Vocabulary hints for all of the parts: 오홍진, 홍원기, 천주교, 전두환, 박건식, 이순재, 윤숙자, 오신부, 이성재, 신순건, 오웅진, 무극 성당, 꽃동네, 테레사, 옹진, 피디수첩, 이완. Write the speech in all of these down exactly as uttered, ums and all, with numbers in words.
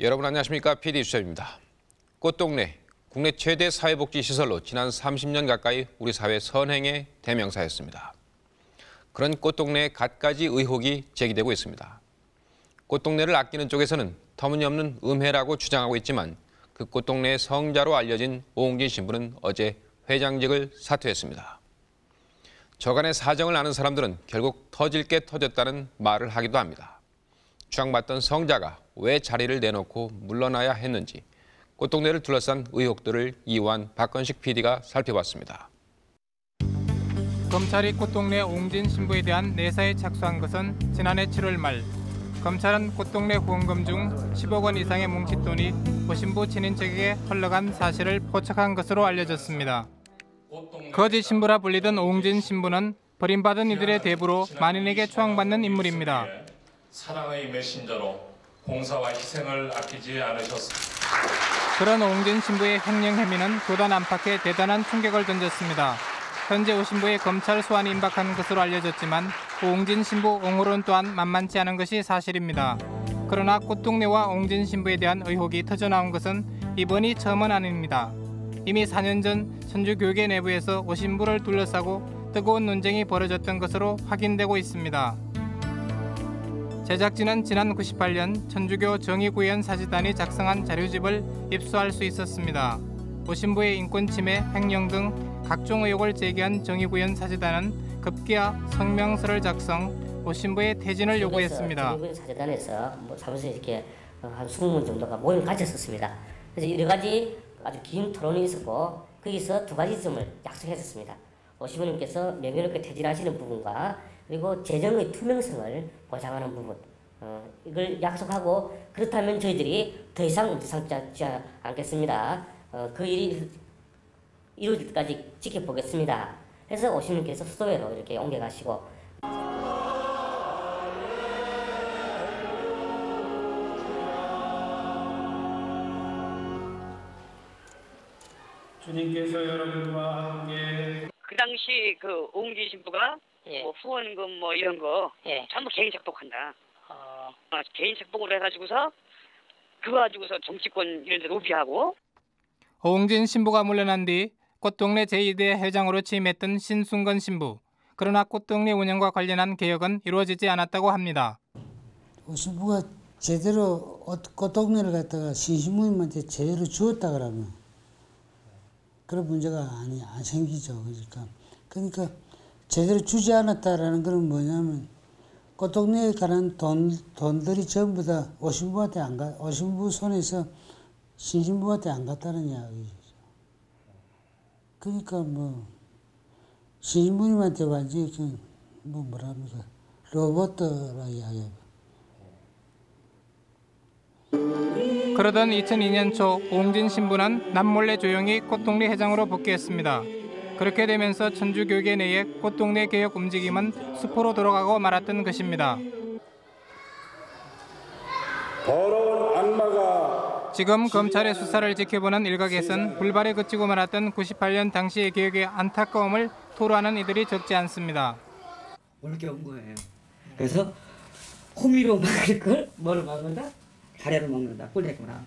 여러분 안녕하십니까? 피디수첩입니다. 꽃동네, 국내 최대 사회복지시설로 지난 삼십 년 가까이 우리 사회 선행의 대명사였습니다. 그런 꽃동네에 갖가지 의혹이 제기되고 있습니다. 꽃동네를 아끼는 쪽에서는 터무니없는 음해라고 주장하고 있지만 그 꽃동네의 성자로 알려진 오홍진 신부는 어제 회장직을 사퇴했습니다. 저간의 사정을 아는 사람들은 결국 터질 게 터졌다는 말을 하기도 합니다. 추앙받던 성자가 왜 자리를 내놓고 물러나야 했는지 꽃동네를 둘러싼 의혹들을 이완, 박건식 피디가 살펴봤습니다. 검찰이 꽃동네 옹진 신부에 대한 내사에 착수한 것은 지난해 칠월 말. 검찰은 꽃동네 후원금 중 십억 원 이상의 뭉칫돈이 오신부 친인척에게 흘러간 사실을 포착한 것으로 알려졌습니다. 거짓 신부라 불리던 오웅진 신부는 버림받은 이들의 대부로 만인에게 추앙받는 인물입니다. 사랑의 메신저로 봉사와 희생을 아끼지 않으셨습니다. 그런 오웅진 신부의 횡령 혐의는 교단 안팎에 대단한 충격을 던졌습니다. 현재 오신부의 검찰 소환이 임박한 것으로 알려졌지만 오웅진 신부 옹호론 또한 만만치 않은 것이 사실입니다. 그러나 꽃동네와 오웅진 신부에 대한 의혹이 터져나온 것은 이번이 처음은 아닙니다. 이미 사 년 전 천주교계 내부에서 오신부를 둘러싸고 뜨거운 논쟁이 벌어졌던 것으로 확인되고 있습니다. 제작진은 지난 구십팔 년 천주교 정의구현 사제단이 작성한 자료집을 입수할 수 있었습니다. 오신부의 인권침해, 횡령 등 각종 의혹을 제기한 정의구현 사제단은 급기야 성명서를 작성, 오신부의 퇴진을 요구했습니다. 정의구현 사제단에서 뭐 사무소에 이렇게 한 이십 분 정도가 모임을 가졌었습니다. 그래서 여러 가지 아주 긴 토론이 있었고 거기서 두 가지 점을 약속했었습니다. 신부님께서 명예롭게 퇴진하시는 부분과 그리고 재정의 투명성을 보장하는 부분, 어, 이걸 약속하고 그렇다면 저희들이 더 이상 움츠상하지 않겠습니다. 어, 그 일이 이루어질 때까지 지켜보겠습니다. 해서 신부님께서 수도회로 이렇게 옮겨가시고. 주님께서 여러분과 함께. 그 당시 그 오웅진 신부가 예. 뭐 후원금 뭐 이런 거 예. 전부 개인 착복한다. 어... 아, 개인 착복을 해가지고서 그거 가지고서 정치권 이런 데 높이하고. 오웅진 신부가 물러난 뒤 꽃동네 제이대 회장으로 취임했던 신순건 신부. 그러나 꽃동네 운영과 관련한 개혁은 이루어지지 않았다고 합니다. 신부가 제대로 꽃동네를 갖다가 신신부님한테 제대로 주었다 그러면. 그런 문제가 아니, 안 생기죠. 그러니까, 그러니까 제대로 주지 않았다라는 건 뭐냐면 꽃동네에 관한 돈, 돈들이 전부 다 오신부한테 안 가, 오신부 손에서 신신부한테 안 갔다는 이야기죠. 그러니까 뭐 신신부님한테 완전히 그냥 뭐 뭐랍니까 로봇더라 이야기예요. 그러던 이천이 년 초 오웅진 신부는 남몰래 조용히 꽃동네 회장으로 복귀했습니다. 그렇게 되면서 천주교계 내의 꽃동네 개혁 움직임은 수포로 돌아가고 말았던 것입니다. 더러운 악마가 지금 검찰의 수사를 지켜보는 일각에선 불발에 그치고 말았던 구십팔 년 당시의 개혁의 안타까움을 토로하는 이들이 적지 않습니다. 올게 온 거예요. 그래서 호미로 막을 걸 뭐를 막는다? 가래를 먹는다, 꼴대구나.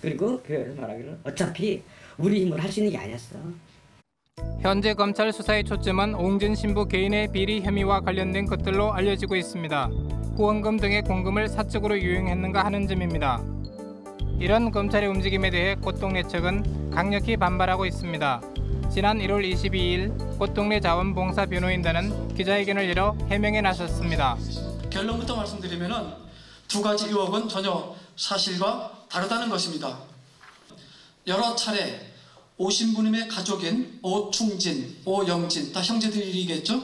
그리고 교회에서 말하기를 어차피 우리 힘으로 할 수 있는 게 아니었어. 현재 검찰 수사의 초점은 오웅진 신부 개인의 비리 혐의와 관련된 것들로 알려지고 있습니다. 후원금 등의 공금을 사적으로 유용했는가 하는 점입니다. 이런 검찰의 움직임에 대해 꽃동네 측은 강력히 반발하고 있습니다. 지난 일월 이십이일 꽃동네 자원봉사 변호인단은 기자회견을 열어 해명에 나섰습니다. 결론부터 말씀드리면은 두 가지 의혹은 전혀 사실과 다르다는 것입니다. 여러 차례 오신부님의 가족인 오충진, 오영진, 다 형제들이겠죠?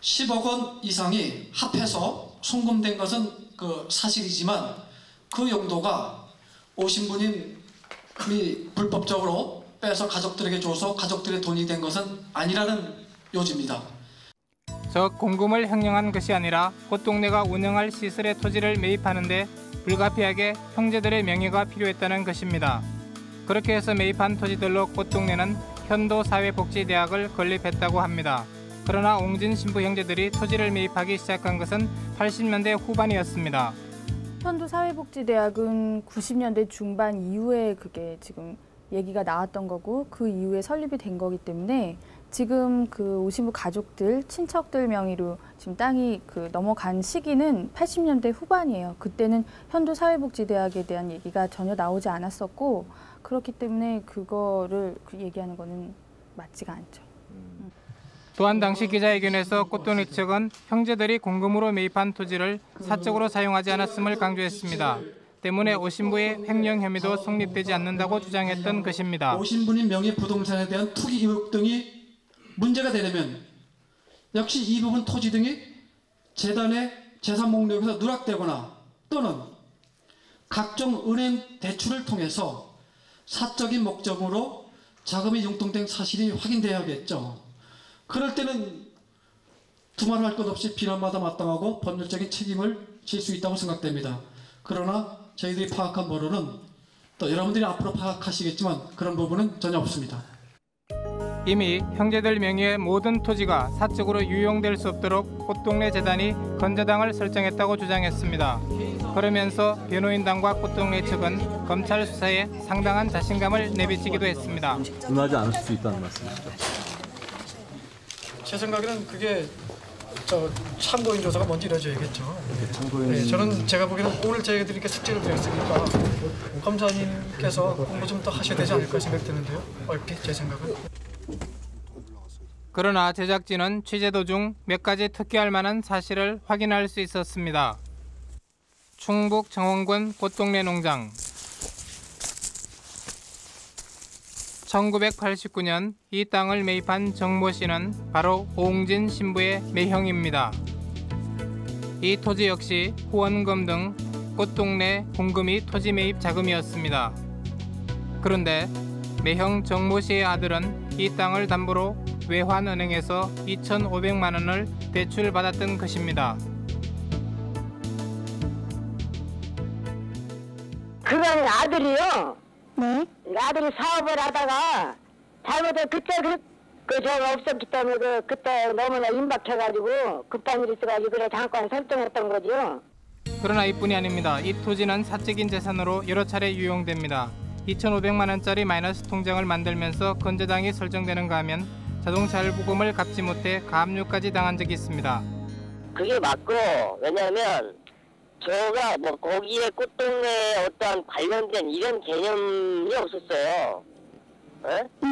십억 원 이상이 합해서 송금된 것은 그 사실이지만 그 용도가 오신부님이 불법적으로 빼서 가족들에게 줘서 가족들의 돈이 된 것은 아니라는 요지입니다. 즉 공금을 횡령한 것이 아니라 꽃동네가 운영할 시설의 토지를 매입하는 데 불가피하게 형제들의 명예가 필요했다는 것입니다. 그렇게 해서 매입한 토지들로 꽃동네는 현도사회복지대학을 건립했다고 합니다. 그러나 오웅진 신부 형제들이 토지를 매입하기 시작한 것은 팔십 년대 후반이었습니다. 천도 사회복지대학은 구십 년대 중반 이후에 그게 지금 얘기가 나왔던 거고 그 이후에 설립이 된 거기 때문에 지금 그 오신부 가족들, 친척들 명의로 지금 땅이 그 넘어간 시기는 팔십 년대 후반이에요. 그때는 현도사회복지대학에 대한 얘기가 전혀 나오지 않았었고 그렇기 때문에 그거를 얘기하는 거는 맞지가 않죠. 음. 또한 당시 기자회견에서 꽃동네 측은 형제들이 공금으로 매입한 토지를 사적으로 사용하지 않았음을 강조했습니다. 때문에 오신부의 횡령 혐의도 성립되지 않는다고 주장했던 것입니다. 오신부님 명의 부동산에 대한 투기 의혹 등이 문제가 되려면 역시 이 부분 토지 등이 재단의 재산 목록에서 누락되거나 또는 각종 은행 대출을 통해서 사적인 목적으로 자금이 융통된 사실이 확인되어야겠죠. 그럴 때는 두말할 것 없이 비난마다 마땅하고 법률적인 책임을 질 수 있다고 생각됩니다. 그러나 저희들이 파악한 바로는 또 여러분들이 앞으로 파악하시겠지만 그런 부분은 전혀 없습니다. 이미 형제들 명의의 모든 토지가 사적으로 유용될 수 없도록 꽃동네 재단이 건재당을 설정했다고 주장했습니다. 그러면서 변호인당과 꽃동네 측은 검찰 수사에 상당한 자신감을 내비치기도 했습니다. 응하지 않을 수 있다는 말씀이시죠? 제 생각에는 그게 저 참고인 조사가 먼저 이루어져야겠죠. 참고인... 네, 저는 제가 보기에는 오늘 저희들에게 숙제를 드렸으니까 검사님께서 공부 좀 더 하셔야 되지 않을까 생각되는데요. 얼핏 제 생각은. 그러나 제작진은 취재 도중 몇 가지 특기할 만한 사실을 확인할 수 있었습니다. 충북 정원군 꽃동네 농장. 천구백팔십구 년 이 땅을 매입한 정모 씨는 바로 오웅진 신부의 매형입니다. 이 토지 역시 후원금 등 꽃동네 공금이 토지 매입 자금이었습니다. 그런데 매형 정모 씨의 아들은 이 땅을 담보로 외환은행에서 이천오백만 원을 대출받았던 것입니다. 그건 아들이요. 네? 아들이 사업을 하다가 잘못해 그때 그 그 제가 없었기 때문에 그 그때 너무나 임박해가지고 급한 일이 있어가지고 그래 잠깐 설정했던 거지요. 그러나 이뿐이 아닙니다. 이 토지는 사적인 재산으로 여러 차례 유용됩니다. 이천오백만 원짜리 마이너스 통장을 만들면서 건재당이 설정되는가 하면 자동차를 보금을 갚지 못해 가압류까지 당한 적이 있습니다. 그게 맞고 왜냐하면 저가 뭐 거기에 꽃동네에 어떤 관련된 이런 개념이 없었어요. 네? 그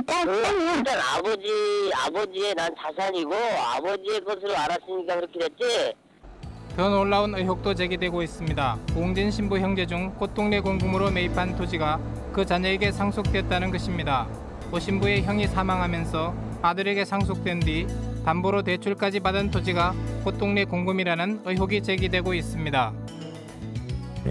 일단 아버지 아버지의 난 자산이고 아버지의 것으로 알았으니까 그렇게 됐지. 더 놀라운 의혹도 제기되고 있습니다. 오웅진 신부 형제 중 꽃동네 공금으로 매입한 토지가 그 자녀에게 상속됐다는 것입니다. 오신부의 형이 사망하면서 아들에게 상속된 뒤 담보로 대출까지 받은 토지가 꽃동네 공금이라는 의혹이 제기되고 있습니다.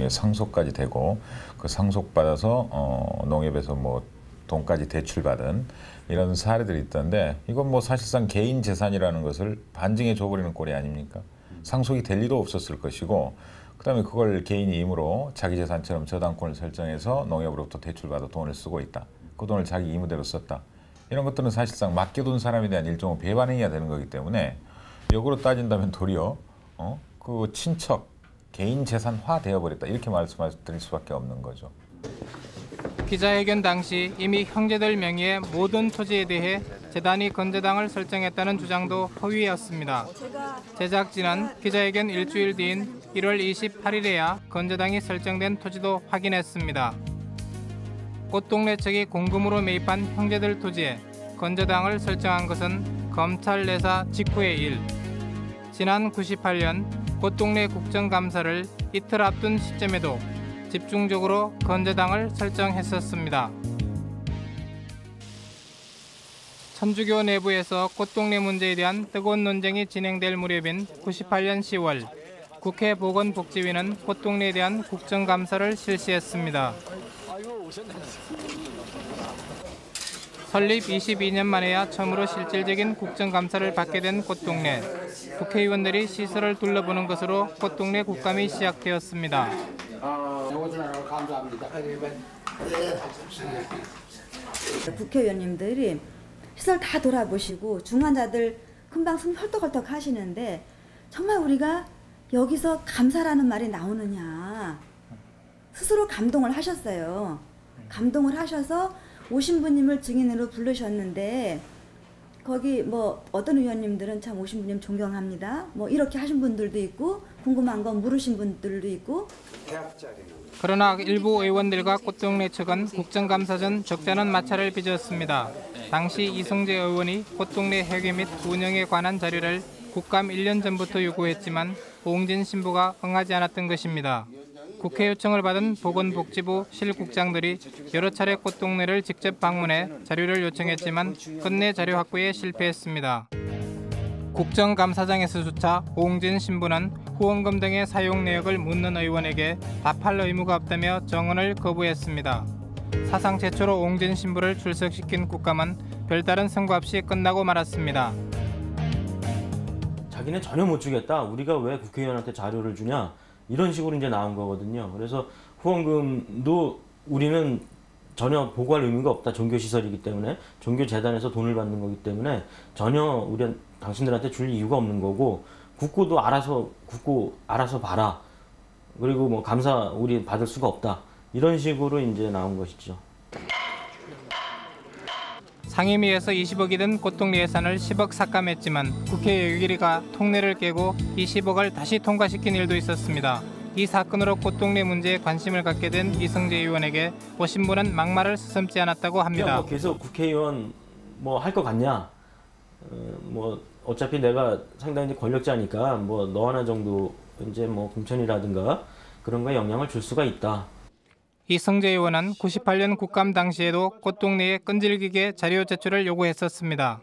상속까지 되고 그 상속받아서 어, 농협에서 뭐 돈까지 대출받은 이런 사례들이 있던데 이건 뭐 사실상 개인 재산이라는 것을 반증해 줘버리는 꼴이 아닙니까? 상속이 될 리도 없었을 것이고 그다음에 그걸 개인이 임으로 자기 재산처럼 저당권을 설정해서 농협으로부터 대출받아 돈을 쓰고 있다. 그 돈을 자기 임의대로 썼다. 이런 것들은 사실상 맡겨둔 사람에 대한 일종의 배반행위가 되는 거기 때문에 역으로 따진다면 도리어 어? 그 친척, 개인 재산화 되어버렸다 이렇게 말씀드릴 수밖에 없는 거죠. 기자회견 당시 이미 형제들 명의의 모든 토지에 대해 재단이 건재당을 설정했다는 주장도 허위였습니다. 제작진은 기자회견 일주일 뒤인 일월 이십팔일에야 건재당이 설정된 토지도 확인했습니다. 꽃동네 측이 공금으로 매입한 형제들 토지에 건재당을 설정한 것은 검찰 내사 직후의 일. 지난 구십팔 년 꽃동네 국정감사를 이틀 앞둔 시점에도 집중적으로 건재당을 설정했었습니다. 천주교 내부에서 꽃동네 문제에 대한 뜨거운 논쟁이 진행될 무렵인 구십팔 년 시월, 국회 보건복지위는 꽃동네에 대한 국정감사를 실시했습니다. 설립 이십이 년 만에야 처음으로 실질적인 국정감사를 받게 된 꽃동네. 국회의원들이 시설을 둘러보는 것으로 꽃동네 국감이 시작되었습니다. 국회의원님들이 시설 다 돌아보시고 중환자들 금방 숨 헐떡헐떡 하시는데 정말 우리가 여기서 감사라는 말이 나오느냐 스스로 감동을 하셨어요. 감동을 하셔서 오신부님을 증인으로 부르셨는데, 거기 뭐 어떤 의원님들은 참 오신부님 존경합니다, 뭐 이렇게 하신 분들도 있고, 궁금한 건 물으신 분들도 있고. 그러나 일부 의원들과 꽃동네 측은 국정감사 전 적잖은 마찰을 빚었습니다. 당시 이성재 의원이 꽃동네 회계 및 운영에 관한 자료를 국감 일 년 전부터 요구했지만 오웅진 신부가 응하지 않았던 것입니다. 국회 요청을 받은 보건복지부 실국장들이 여러 차례 꽃동네를 직접 방문해 자료를 요청했지만 끝내 자료 확보에 실패했습니다. 국정감사장에서조차 오웅진 신부는 후원금 등의 사용 내역을 묻는 의원에게 답할 의무가 없다며 정언을 거부했습니다. 사상 최초로 오웅진 신부를 출석시킨 국감은 별다른 성과 없이 끝나고 말았습니다. 자기는 전혀 못 주겠다, 우리가 왜 국회의원한테 자료를 주냐, 이런 식으로 이제 나온 거거든요. 그래서 후원금도 우리는 전혀 보고할 의무가 없다, 종교시설이기 때문에, 종교재단에서 돈을 받는 거기 때문에 전혀 우리 당신들한테 줄 이유가 없는 거고, 국고도 알아서 국고 알아서 봐라, 그리고 뭐 감사 우리 받을 수가 없다, 이런 식으로 이제 나온 것이죠. 상임위에서 이십억이 든 꽃동네 예산을 십억 삭감했지만 국회 여기리가 통례를 깨고 이십억을 다시 통과시킨 일도 있었습니다. 이 사건으로 꽃동네 문제에 관심을 갖게 된 이성재 의원에게 오신부는 막말을 서슴지 않았다고 합니다. 뭐 계속 국회의원 뭐 할 것 같냐, 어, 뭐 어차피 내가 상당히 권력자니까 뭐 너 하나 정도 이제 뭐 공천이라든가 그런 거에 영향을 줄 수가 있다. 이성재 의원은 구십팔 년 국감 당시에도 꽃동네에 끈질기게 자료 제출을 요구했었습니다.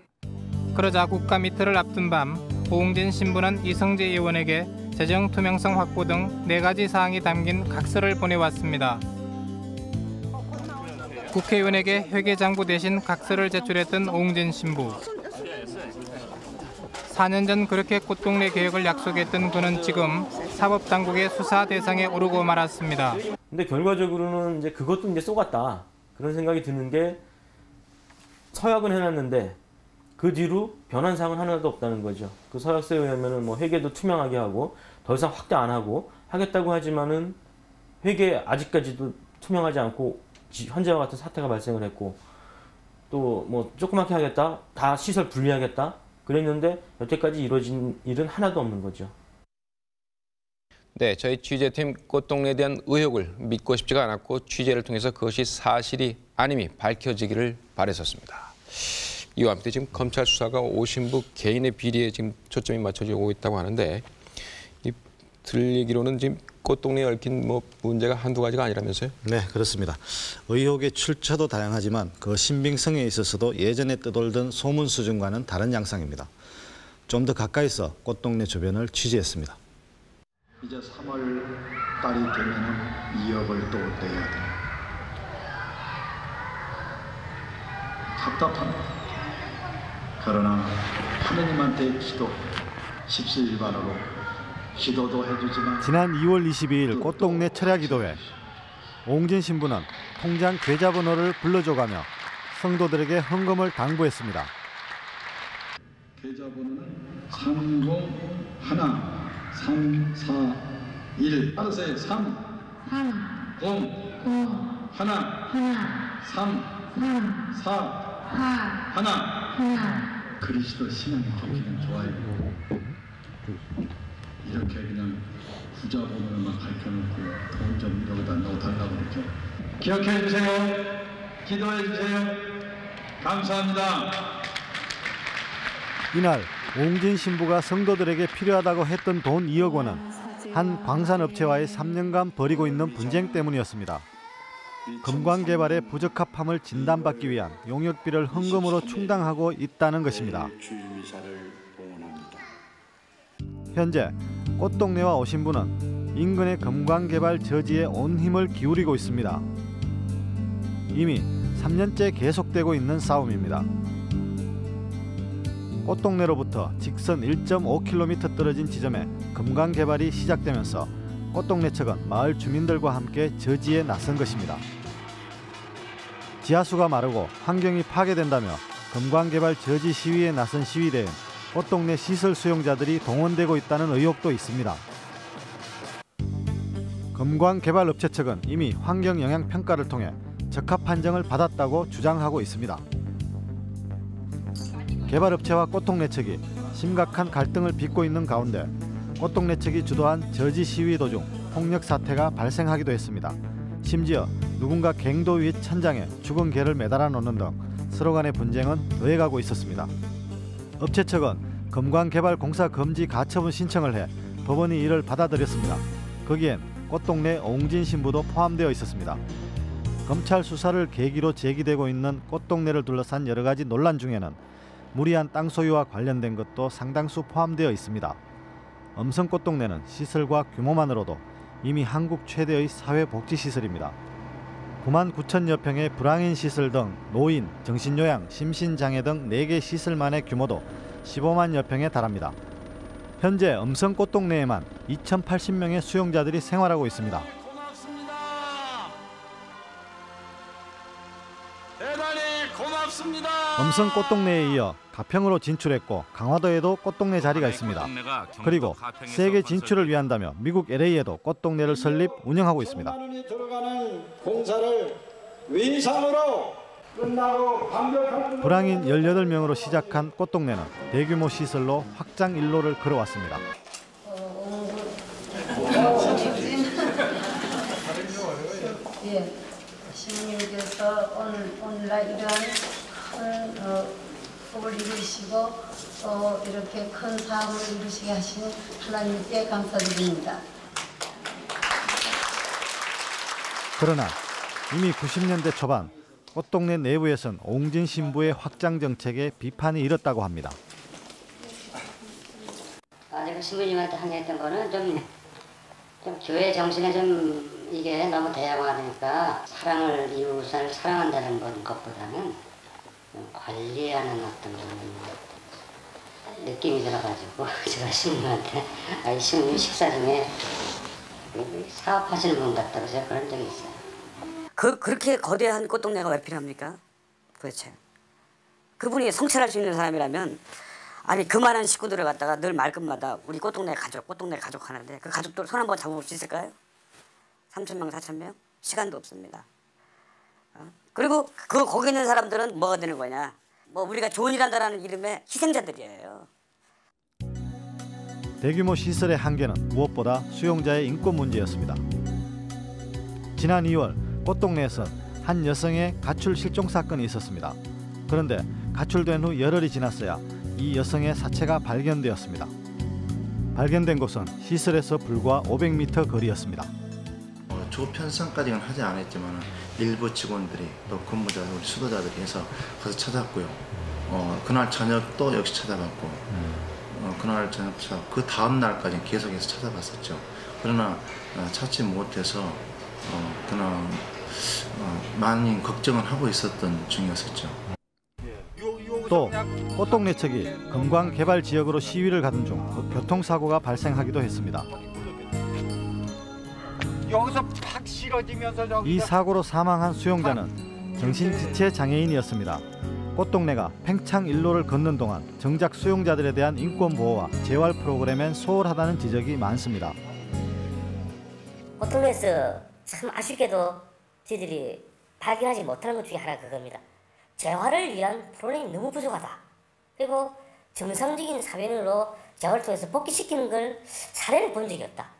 그러자 국감 이틀을 앞둔 밤 오웅진 신부는 이성재 의원에게 재정 투명성 확보 등 네 가지 사항이 담긴 각서를 보내왔습니다. 국회의원에게 회계장부 대신 각서를 제출했던 오웅진 신부. 사 년 전 그렇게 꽃동네 개혁을 약속했던 그는 지금 사법당국의 수사 대상에 오르고 말았습니다. 근데 결과적으로는 이제 그것도 이제 속았다, 그런 생각이 드는 게, 서약은 해놨는데 그 뒤로 변한 사항은 하나도 없다는 거죠. 그 서약서에 의하면은 뭐 회계도 투명하게 하고 더 이상 확대 안 하고 하겠다고 하지만은 회계 아직까지도 투명하지 않고 현재와 같은 사태가 발생을 했고, 또 뭐 조그맣게 하겠다, 다 시설 분리하겠다 그랬는데 여태까지 이루어진 일은 하나도 없는 거죠. 네, 저희 취재팀 꽃동네에 대한 의혹을 믿고 싶지가 않았고 취재를 통해서 그것이 사실이 아님이 밝혀지기를 바랬었습니다. 이와 함께 지금 검찰 수사가 오신부 개인의 비리에 지금 초점이 맞춰지고 있다고 하는데, 이 들리기로는 지금 꽃동네에 얽힌 뭐 문제가 한두 가지가 아니라면서요? 네, 그렇습니다. 의혹의 출처도 다양하지만 그 신빙성에 있어서도 예전에 떠돌던 소문 수준과는 다른 양상입니다. 좀 더 가까이서 꽃동네 주변을 취재했습니다. 이제 삼월 달이 되면은 이억을 또 내야 돼. 답답합니다. 그러나 하느님한테 기도, 십시일반으로 기도도 해주지만. 지난 이월 이십이일 꽃동네 철야기도회. 오웅진 신부는 통장 계좌번호를 불러줘가며 성도들에게 헌금을 당부했습니다. 계좌번호는 삼공 하나 삼 사 일 따르세요. 삼 공 공 하나 삼 사 일 그리스도 신앙의 경기는 좋아요. 이렇게 그냥 부자 번호만 가르쳐놓고 돈 좀 여기다 넣어달라고 그러죠. 기억해 주세요. 기도해 주세요. 감사합니다. 이날 오웅진 신부가 성도들에게 필요하다고 했던 돈 이억 원은 한 광산업체와의 삼 년간 벌이고 있는 분쟁 때문이었습니다. 금광개발의 부적합함을 진단받기 위한 용역비를 헌금으로 충당하고 있다는 것입니다. 현재 꽃동네와 오신부는 인근의 금광개발 저지에 온 힘을 기울이고 있습니다. 이미 삼 년째 계속되고 있는 싸움입니다. 꽃동네로부터 직선 일 점 오 킬로미터 떨어진 지점에 금강 개발이 시작되면서 꽃동네 측은 마을 주민들과 함께 저지에 나선 것입니다. 지하수가 마르고 환경이 파괴된다며 금강 개발 저지 시위에 나선 시위대엔 꽃동네 시설 수용자들이 동원되고 있다는 의혹도 있습니다. 금관개발업체 측은 이미 환경영향평가를 통해 적합 판정을 받았다고 주장하고 있습니다. 개발업체와 꽃동네 측이 심각한 갈등을 빚고 있는 가운데 꽃동네 측이 주도한 저지 시위 도중 폭력 사태가 발생하기도 했습니다. 심지어 누군가 갱도 위 천장에 죽은 개를 매달아 놓는 등 서로 간의 분쟁은 더해가고 있었습니다. 업체 측은 금관개발공사 금지 가처분 신청을 해 법원이 이를 받아들였습니다. 거기엔 꽃동네 오웅진 신부도 포함되어 있었습니다. 검찰 수사를 계기로 제기되고 있는 꽃동네를 둘러싼 여러 가지 논란 중에는 무리한 땅 소유와 관련된 것도 상당수 포함되어 있습니다. 엄성 꽃동네는 시설과 규모만으로도 이미 한국 최대의 사회복지시설입니다. 구만 구천여 평의 불황인 시설 등 노인, 정신요양, 심신장애 등 네 개 시설만의 규모도 십오만여 평에 달합니다. 현재 엄성 꽃동네에만 이천팔십 명의 수용자들이 생활하고 있습니다. 대단히 고맙습니다. 엄성 꽃동네에 이어 가평으로 진출했고 강화도에도 꽃동네 자리가 있습니다. 그리고 세계 진출을 위한다며 미국 엘에이에도 꽃동네를 설립, 운영하고 있습니다. 공사를 위상으로 끝나고 반격하는 불황인 열여덟 명으로 시작한 꽃동네는 대규모 시설로 확장 일로를 걸어왔습니다. 시모님께서 오늘 오늘날 이런 큰 어, 꿈을 이루시고 또 이렇게 큰 사업을 이루시게 하신 하나님께 감사드립니다. 그러나 이미 구십 년대 초반 꽃동네 내부에선 오웅진 신부의 확장 정책에 비판이 일었다고 합니다. 아, 제가 신부님한테 항의했던 거는 좀, 좀 교회 정신에 좀. 이게 너무 대양화되니까 사랑을 이웃을 사랑한다는 것보다는 관리하는 어떤 그런 느낌이 들어가지고 제가 신부한테 아, 이 신부 식사 중에 사업하시는 분 같다고 제가 그런 적이 있어요. 그, 그렇게 거대한 꽃동네가 왜 필요합니까? 도대체 그분이 성찰할 수 있는 사람이라면 아니 그만한 식구들을 갖다가 늘 말끝마다 우리 꽃동네 가족, 꽃동네 가족 하는데 그 가족들 손 한번 잡아볼 수 있을까요? 삼천 명, 사천 명? 시간도 없습니다. 어? 그리고 그 거기 있는 사람들은 뭐가 되는 거냐? 뭐 우리가 좋은 일 한다라는 이름의 희생자들이에요. 대규모 시설의 한계는 무엇보다 수용자의 인권 문제였습니다. 지난 이월 꽃동네에서 한 여성의 가출 실종 사건이 있었습니다. 그런데 가출된 후 열흘이 지났어야 이 여성의 사체가 발견되었습니다. 발견된 곳은 시설에서 불과 오백 미터 거리였습니다. 조편성까지는 하지 않았지만 일부 직원들이 또 근무자, 우리 수도자들이 해서 가서 찾았고요. 어, 그날 저녁도 역시 찾아봤고 어, 그날 저녁도 찾아봤고 그 다음 날까지는 계속해서 찾아봤었죠. 그러나 어, 찾지 못해서 어, 그날 어, 많이 걱정을 하고 있었던 중이었었죠. 또 꽃동네 측이 금관개발지역으로 시위를 가던 중 그 교통사고가 발생하기도 했습니다. 여기서 팍 실어지면서 저기서... 이 사고로 사망한 수용자는 정신지체 장애인이었습니다. 꽃동네가 팽창 일로를 걷는 동안 정작 수용자들에 대한 인권 보호와 재활 프로그램엔 소홀하다는 지적이 많습니다. 꽃동네에서 참 아쉽게도 저희들이 발견하지 못하는 것 중에 하나가 그겁니다. 재활을 위한 프로그램이 너무 부족하다. 그리고 정상적인 사회로 재활을 통해서 복귀시키는 걸 사례를 본 적이 없다.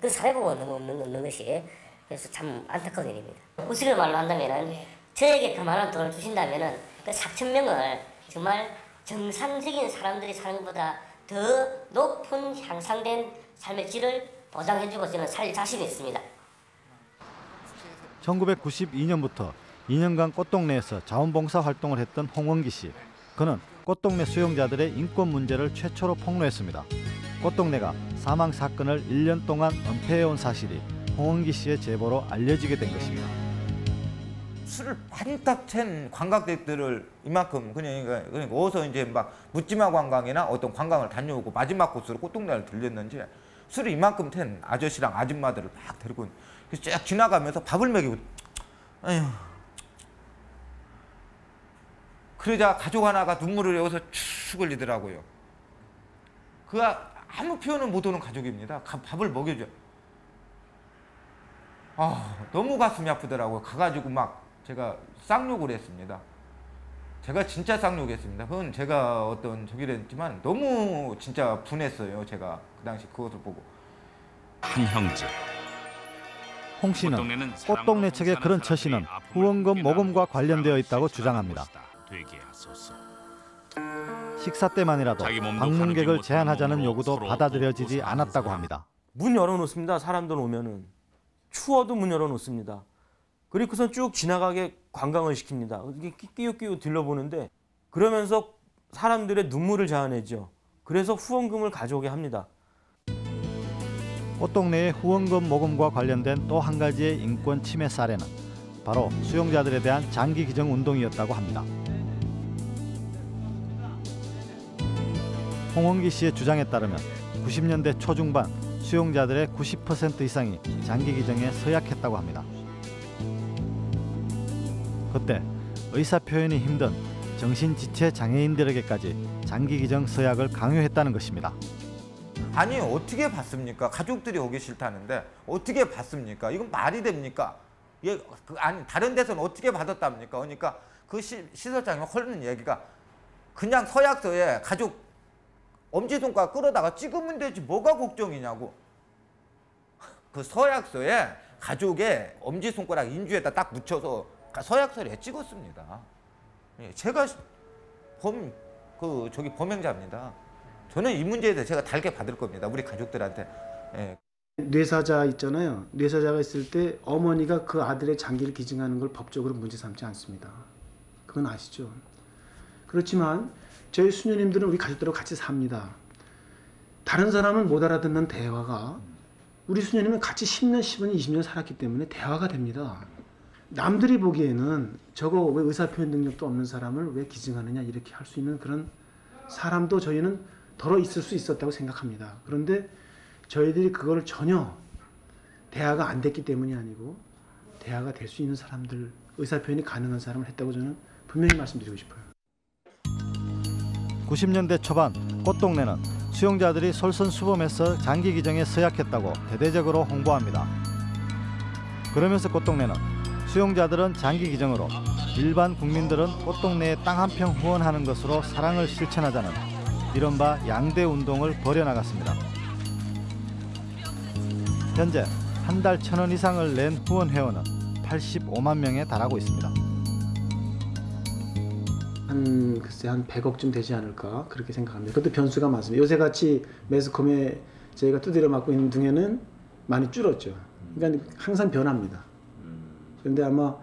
그 사회보고 없는, 없는 것이 그래서 참 안타까운 일입니다. 우스갯 말로 한다면은 저에게 그만한 돈을 주신다면은 그 사천 명을 정말 정상적인 사람들이 사는 것보다 더 높은 향상된 삶의 질을 보장해주고 저는 살 자신이 있습니다. 천구백구십이 년부터 이 년간 꽃동네에서 자원봉사 활동을 했던 홍원기 씨. 그는 꽃동네 수용자들의 인권 문제를 최초로 폭로했습니다. 꽃동네가 사망 사건을 일 년 동안 은폐해온 사실이 홍원기 씨의 제보로 알려지게 된 것입니다. 술을 반짝 챈 관광객들을 이만큼 그러니까, 그러니까 어디서 이제 막 묻지마 관광이나 어떤 관광을 다녀오고 마지막 곳으로 꽃동네를 들렸는지 술을 이만큼 챈 아저씨랑 아줌마들을 막 데리고 쫙 지나가면서 밥을 먹이고 아휴 그러자 가족 하나가 눈물을 여기서 축 흘리더라고요. 그가 아무 표현을 못하는 가족입니다. 밥을 먹여줘요. 아, 너무 가슴이 아프더라고요. 가가지고 막 제가 쌍욕을 했습니다. 제가 진짜 쌍욕했습니다. 그건 제가 어떤 저기를 했지만 너무 진짜 분했어요. 제가 그 당시 그것을 보고. 한 형제. 홍 씨는 꽃동네 측의 그런 처신은 후원금 모금과 관련되어 있다고 주장합니다. 식사 때만이라도 방문객을 제한하자는 요구도 받아들여지지 않았다고 합니다. 문 열어놓습니다. 사람들 오면은. 추워도 문 열어놓습니다. 그리고선 쭉 지나가게 관광을 시킵니다. 이렇게 끼우끼우 들러보는데 그러면서 사람들의 눈물을 자아내죠. 그래서 후원금을 가져오게 합니다. 꽃동네의 후원금 모금과 관련된 또 한 가지의 인권 침해 사례는 바로 수용자들에 대한 장기 기정 운동이었다고 합니다. 홍원기 씨의 주장에 따르면 구십 년대 초중반 수용자들의 구십 퍼센트 이상이 장기 기정에 서약했다고 합니다. 그때 의사표현이 힘든 정신지체 장애인들에게까지 장기 기정 서약을 강요했다는 것입니다. 아니 어떻게 받습니까? 가족들이 오기 싫다는데 어떻게 받습니까? 이건 말이 됩니까? 예, 그, 아니 다른 데서는 어떻게 받았답니까? 그러니까 그 시, 시설장에 흐르는 얘기가 그냥 서약서에 가족 엄지손가락 끌어다가 찍으면 되지 뭐가 걱정이냐고. 그 서약서에 가족의 엄지손가락 인주에다 딱 묻혀서 서약서에 찍었습니다. 제가 범, 그 저기 범행자입니다. 저는 이 문제에 대해 제가 달게 받을 겁니다. 우리 가족들한테. 예. 뇌사자 있잖아요. 뇌사자가 있을 때 어머니가 그 아들의 장기를 기증하는 걸 법적으로 문제 삼지 않습니다. 그건 아시죠? 그렇지만 저희 수녀님들은 우리 가족들하고 같이 삽니다. 다른 사람은 못 알아듣는 대화가 우리 수녀님은 같이 십 년, 십 년, 이십 년 살았기 때문에 대화가 됩니다. 남들이 보기에는 저거 왜 의사표현 능력도 없는 사람을 왜 기증하느냐 이렇게 할 수 있는 그런 사람도 저희는 덜어 있을 수 있었다고 생각합니다. 그런데 저희들이 그걸 전혀 대화가 안 됐기 때문이 아니고 대화가 될 수 있는 사람들, 의사표현이 가능한 사람을 했다고 저는 분명히 말씀드리고 싶어요. 구십 년대 초반 꽃동네는 수용자들이 솔선수범해서 장기 기정에 서약했다고 대대적으로 홍보합니다. 그러면서 꽃동네는 수용자들은 장기 기정으로 일반 국민들은 꽃동네에 땅 한 평 후원하는 것으로 사랑을 실천하자는 이른바 양대 운동을 벌여나갔습니다. 현재 한 달 천 원 이상을 낸 후원 회원은 팔십오만 명에 달하고 있습니다. 한 글쎄 한 백억쯤 되지 않을까 그렇게 생각합니다. 그것도 변수가 많습니다. 요새같이 매스컴에 저희가 두드려 맞고 있는 중에는 많이 줄었죠. 그러니까 항상 변합니다. 그런데 아마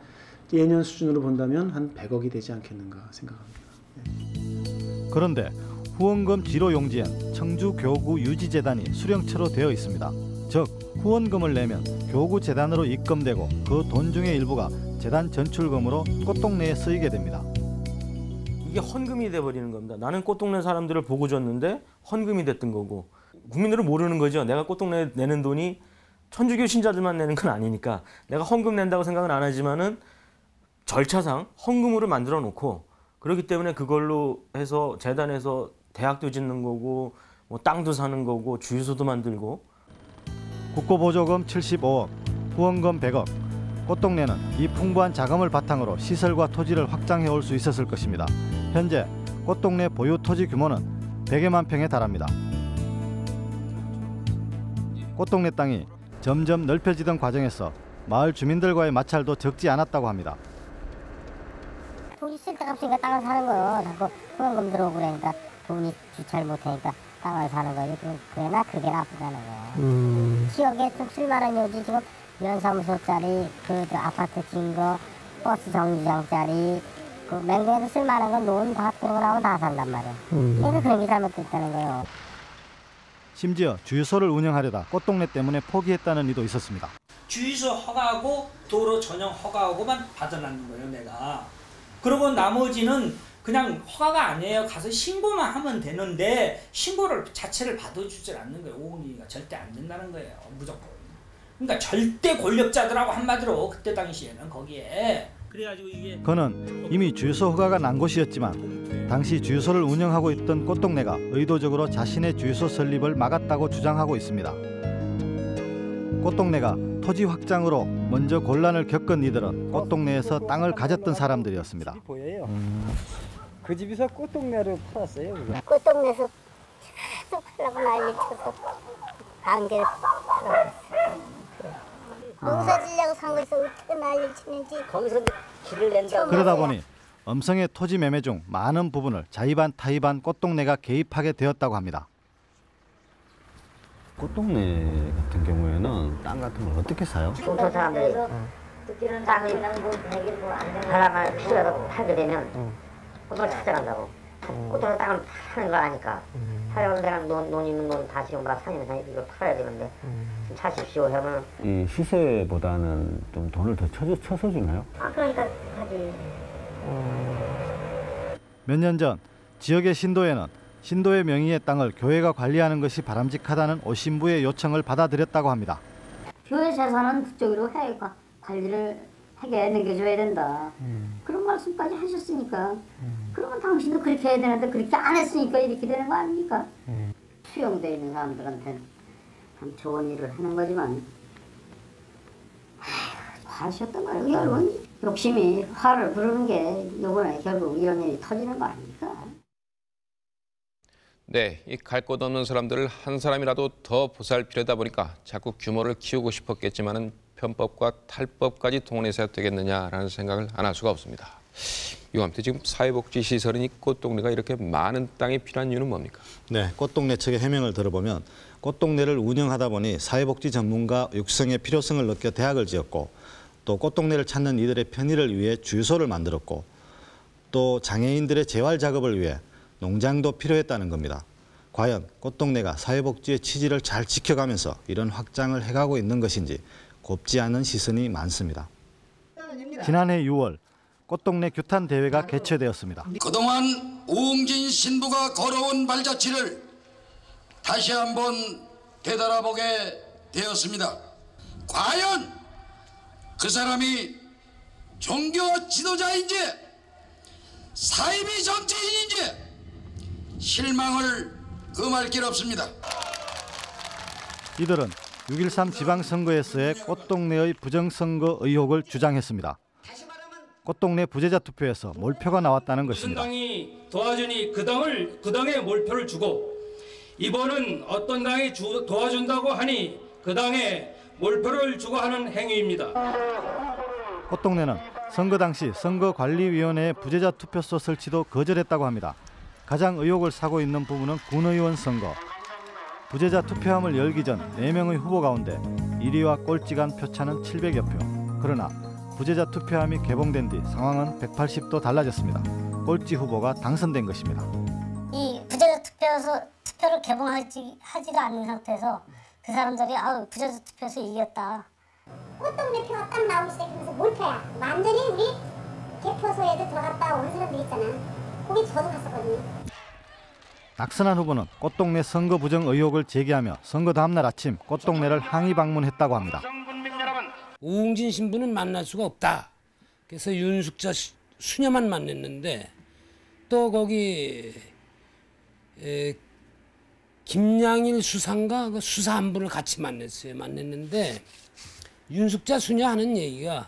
예년 수준으로 본다면 한 백억이 되지 않겠는가 생각합니다. 네. 그런데 후원금 지로 용지엔 청주교구 유지재단이 수령처로 되어 있습니다. 즉 후원금을 내면 교구재단으로 입금되고 그 돈 중의 일부가 재단 전출금으로 꽃동네에 쓰이게 됩니다. 이게 헌금이 돼버리는 겁니다. 나는 꽃동네 사람들을 보고 줬는데 헌금이 됐던 거고 국민들은 모르는 거죠. 내가 꽃동네 내는 돈이 천주교 신자들만 내는 건 아니니까 내가 헌금 낸다고 생각은 안 하지만은 절차상 헌금으로 만들어 놓고 그렇기 때문에 그걸로 해서 재단에서 대학도 짓는 거고 뭐 땅도 사는 거고 주유소도 만들고 국고보조금 칠십오억, 후원금 백억, 꽃동네는 이 풍부한 자금을 바탕으로 시설과 토지를 확장해 올 수 있었을 것입니다. 현재 꽃동네 보유 토지 규모는 백여만 평에 달합니다. 꽃동네 땅이 점점 넓혀지던 과정에서 마을 주민들과의 마찰도 적지 않았다고 합니다. 돈이 쓸데없으니까 땅을 사는 거요. 자꾸 후원금 들어오고 그러니까 돈이 주차를 못하니까 땅을 사는 거지. 그게나 그게나 아프다는 거예요. 음... 지역에 좀 쓸만한 요지 지금 면사무소짜리, 그 아파트 진 거, 버스 정류장짜리, 그 맹도에도 쓸만한 건 논, 밭, 그런 거라고 다 산단 말이에요. 그래서 그런 게 잘못됐다는 거예요. 심지어 주유소를 운영하려다 꽃동네 때문에 포기했다는 이도 있었습니다. 주유소 허가하고 도로 전용 허가하고만 받아놨는 거예요, 내가. 그리고 나머지는 그냥 허가가 아니에요. 가서 신고만 하면 되는데 신고를 자체를 받아주질 않는 거예요. 오웅이가 절대 안 된다는 거예요, 무조건. 그러니까 절대 권력자들하고 한마디로 그때 당시에는 거기에 그래가지고 이게 그는 이미 주유소 허가가 난 곳이었지만 당시 주유소를 운영하고 있던 꽃동네가 의도적으로 자신의 주유소 설립을 막았다고 주장하고 있습니다. 꽃동네가 토지 확장으로 먼저 곤란을 겪은 이들은 꽃동네에서 땅을 가졌던 사람들이었습니다. 음. 그 집에서 꽃동네를 팔았어요. 그거. 꽃동네에서 하도 팔라고 난리 쳐서 안 돼. 농사 지려고 산 거에서 어떻게 난리 치는지. 거기서 길을 낸다고. 그러다 보니 엄성의 토지 매매 중 많은 부분을 자의반 타의반 꽃동네가 개입하게 되었다고 합니다. 꽃동네 같은 경우에는 땅 같은 걸 어떻게 사요? 동서 사람들이 듣기는 땅이 있는고 백일고 안 되는 사람만 필요하다고 팔게 되면 꽃을 찾아간다고. 꽃으로 땅을 파는 걸 아니까 사려는 데랑 논 있는 논 다 지금 막 산이면 산이 이걸 팔아야 되는데 좀 사십시오 하면 이 시세보다는 좀 돈을 더 쳐서, 쳐서 주나요? 아 그러니까 하지. 몇 년 전 지역의 신도에는 신도의 명의의 땅을 교회가 관리하는 것이 바람직하다는 오신부의 요청을 받아들였다고 합니다. 교회 재산은 그쪽으로 해가 관리를 하게 넘겨줘야 된다. 음. 그런 말씀까지 하셨으니까 음. 그러면 당신도 그렇게 해야 되는데 그렇게 안 했으니까 이렇게 되는 거 아닙니까? 음. 수용되어 있는 사람들한테는 참 좋은 일을 하는 거지만 하셨던 거예요. 결국은 욕심이 화를 부르는 게 이번에 결국 이런 일이 터지는 거 아닙니까? 네, 이 갈 곳 없는 사람들을 한 사람이라도 더 보살피려다 보니까 자꾸 규모를 키우고 싶었겠지만은 편법과 탈법까지 동원해서야 되겠느냐라는 생각을 안 할 수가 없습니다. 이와 함께 지금 사회복지시설인 이 꽃동네가 이렇게 많은 땅이 필요한 이유는 뭡니까? 네, 꽃동네 측의 해명을 들어보면 꽃동네를 운영하다 보니 사회복지 전문가 육성의 필요성을 느껴 대학을 지었고 또 꽃동네를 찾는 이들의 편의를 위해 주유소를 만들었고 또 장애인들의 재활 작업을 위해 농장도 필요했다는 겁니다. 과연 꽃동네가 사회복지의 취지를 잘 지켜가면서 이런 확장을 해가고 있는 것인지 곱지 않은 시선이 많습니다. 지난해 유월 꽃동네 규탄 대회가 개최되었습니다. 그동안 오웅진 신부가 걸어온 발자취를 다시 한번 되돌아보게 되었습니다. 과연 그 사람이 종교 지도자인지 사이비 정치인인지 실망을 금할 길 없습니다. 이들은 육 일삼 지방선거에서의 꽃동네의 부정선거 의혹을 주장했습니다. 꽃동네 부재자 투표에서 몰표가 나왔다는 것입니다. 당이 도와주니 그 당을 그 당에 몰표를 주고 이번은 어떤 당이 주, 도와준다고 하니 그 당에 몰표를 주고 하는 행위입니다. 꽃동네는 선거 당시 선거관리위원회의 부재자 투표소 설치도 거절했다고 합니다. 가장 의혹을 사고 있는 부분은 군의원 선거. 부재자 투표함을 열기 전 네 명의 후보 가운데 일 위와 꼴찌간 표차는 칠백여 표. 그러나 부재자 투표함이 개봉된 뒤 상황은 백팔십 도 달라졌습니다. 꼴찌 후보가 당선된 것입니다. 이 부재자 투표소, 투표를 개봉하지 하지도 않는 상태에서 그 사람들이 아 부재자 투표에서 이겼다. 꽃동네 표가 딱 나오기 시작하면서 몰표야. 완전히 우리 개표소에도 들어갔다 온 사람들 있잖아. 거기 저도 갔었거든요. 낙선한 후보는 꽃동네 선거 부정 의혹을 제기하며 선거 다음 날 아침 꽃동네를 항의 방문했다고 합니다. 오웅진 신부는 만날 수가 없다. 그래서 윤숙자 수녀만 만났는데 또 거기 에, 김양일 수상과 그 수사 한 분을 같이 만났어요. 만났는데 윤숙자 수녀 하는 얘기가